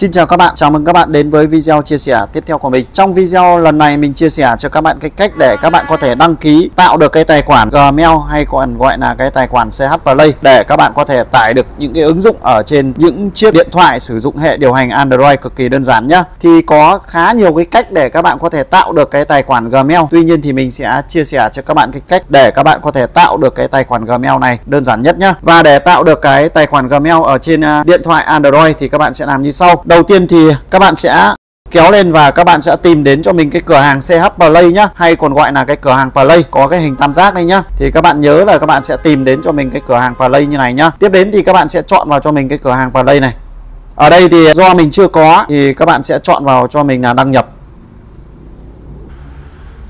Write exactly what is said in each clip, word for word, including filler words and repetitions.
Xin chào các bạn, chào mừng các bạn đến với video chia sẻ tiếp theo của mình. Trong video lần này mình chia sẻ cho các bạn cái cách để các bạn có thể đăng ký tạo được cái tài khoản Gmail hay còn gọi là cái tài khoản xê hát Play để các bạn có thể tải được những cái ứng dụng ở trên những chiếc điện thoại sử dụng hệ điều hành Android, cực kỳ đơn giản nhá. Thì có khá nhiều cái cách để các bạn có thể tạo được cái tài khoản Gmail. Tuy nhiên thì mình sẽ chia sẻ cho các bạn cái cách để các bạn có thể tạo được cái tài khoản Gmail này đơn giản nhất nhá. Và để tạo được cái tài khoản Gmail ở trên điện thoại Android thì các bạn sẽ làm như sau. Đầu tiên thì các bạn sẽ kéo lên và các bạn sẽ tìm đến cho mình cái cửa hàng xê hát Play nhá, hay còn gọi là cái cửa hàng Play có cái hình tam giác đây nhá. Thì các bạn nhớ là các bạn sẽ tìm đến cho mình cái cửa hàng Play như này nhá. Tiếp đến thì các bạn sẽ chọn vào cho mình cái cửa hàng Play này. Ở đây thì do mình chưa có thì các bạn sẽ chọn vào cho mình là đăng nhập.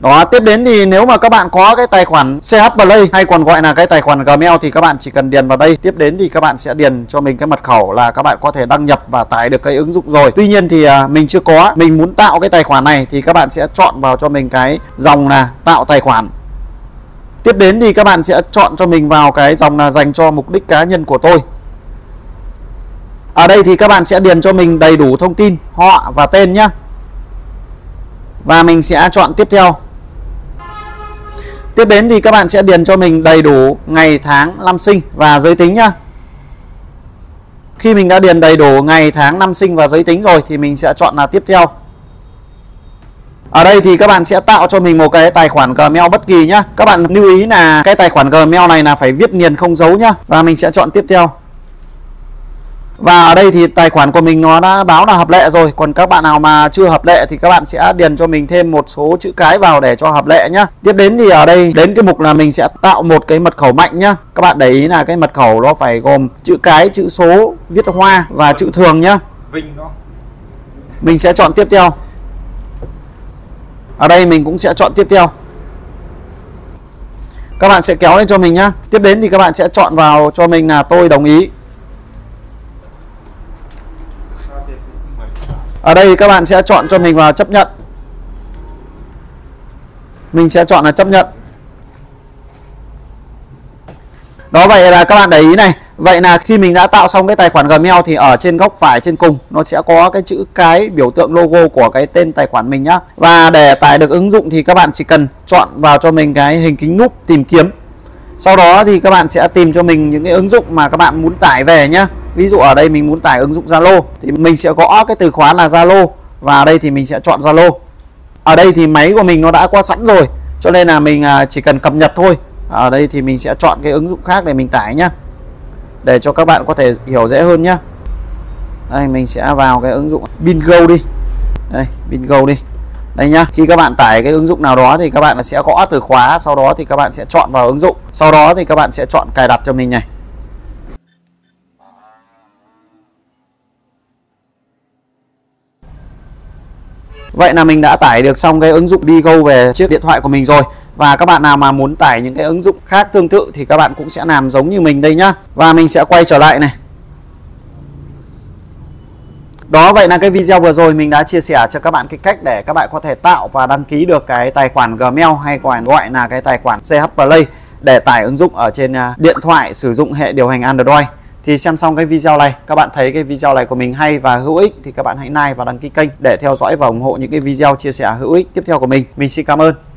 Đó, tiếp đến thì nếu mà các bạn có cái tài khoản xê hát Play hay còn gọi là cái tài khoản Gmail thì các bạn chỉ cần điền vào đây. Tiếp đến thì các bạn sẽ điền cho mình cái mật khẩu là các bạn có thể đăng nhập và tải được cái ứng dụng rồi. Tuy nhiên thì mình chưa có, mình muốn tạo cái tài khoản này thì các bạn sẽ chọn vào cho mình cái dòng là tạo tài khoản. Tiếp đến thì các bạn sẽ chọn cho mình vào cái dòng là dành cho mục đích cá nhân của tôi. Ở đây thì các bạn sẽ điền cho mình đầy đủ thông tin họ và tên nhé. Và mình sẽ chọn tiếp theo. Tiếp đến thì các bạn sẽ điền cho mình đầy đủ ngày tháng năm sinh và giới tính nhá. Khi mình đã điền đầy đủ ngày tháng năm sinh và giới tính rồi thì mình sẽ chọn là tiếp theo. Ở đây thì các bạn sẽ tạo cho mình một cái tài khoản Gmail bất kỳ nhá. Các bạn lưu ý là cái tài khoản Gmail này là phải viết liền không dấu nhá. Và mình sẽ chọn tiếp theo. Và ở đây thì tài khoản của mình nó đã báo là hợp lệ rồi. Còn các bạn nào mà chưa hợp lệ thì các bạn sẽ điền cho mình thêm một số chữ cái vào để cho hợp lệ nhá. Tiếp đến thì ở đây đến cái mục là mình sẽ tạo một cái mật khẩu mạnh nhá. Các bạn để ý là cái mật khẩu nó phải gồm chữ cái, chữ số, viết hoa và chữ thường nhá. Mình sẽ chọn tiếp theo. Ở đây mình cũng sẽ chọn tiếp theo. Các bạn sẽ kéo lên cho mình nhá. Tiếp đến thì các bạn sẽ chọn vào cho mình là tôi đồng ý. Ở đây các bạn sẽ chọn cho mình vào chấp nhận. Mình sẽ chọn là chấp nhận. Đó, vậy là các bạn để ý này. Vậy là khi mình đã tạo xong cái tài khoản Gmail thì ở trên góc phải trên cùng nó sẽ có cái chữ cái biểu tượng logo của cái tên tài khoản mình nhá. Và để tải được ứng dụng thì các bạn chỉ cần chọn vào cho mình cái hình kính núp tìm kiếm. Sau đó thì các bạn sẽ tìm cho mình những cái ứng dụng mà các bạn muốn tải về nhá. Ví dụ ở đây mình muốn tải ứng dụng Zalo thì mình sẽ gõ cái từ khóa là Zalo. Và ở đây thì mình sẽ chọn Zalo. Ở đây thì máy của mình nó đã có sẵn rồi, cho nên là mình chỉ cần cập nhật thôi. Ở đây thì mình sẽ chọn cái ứng dụng khác để mình tải nhá, để cho các bạn có thể hiểu dễ hơn nhá. Đây mình sẽ vào cái ứng dụng Bingo đi. Đây Bingo đi. Đây nhá, khi các bạn tải cái ứng dụng nào đó thì các bạn sẽ gõ từ khóa, sau đó thì các bạn sẽ chọn vào ứng dụng. Sau đó thì các bạn sẽ chọn cài đặt cho mình này. Vậy là mình đã tải được xong cái ứng dụng Bingo về chiếc điện thoại của mình rồi. Và các bạn nào mà muốn tải những cái ứng dụng khác tương tự thì các bạn cũng sẽ làm giống như mình đây nhá. Và mình sẽ quay trở lại này. Đó, vậy là cái video vừa rồi mình đã chia sẻ cho các bạn cái cách để các bạn có thể tạo và đăng ký được cái tài khoản Gmail hay còn gọi là cái tài khoản xê hát Play để tải ứng dụng ở trên điện thoại sử dụng hệ điều hành Android. Thì xem xong cái video này, các bạn thấy cái video này của mình hay và hữu ích thì các bạn hãy like và đăng ký kênh để theo dõi và ủng hộ những cái video chia sẻ hữu ích tiếp theo của mình. Mình xin cảm ơn.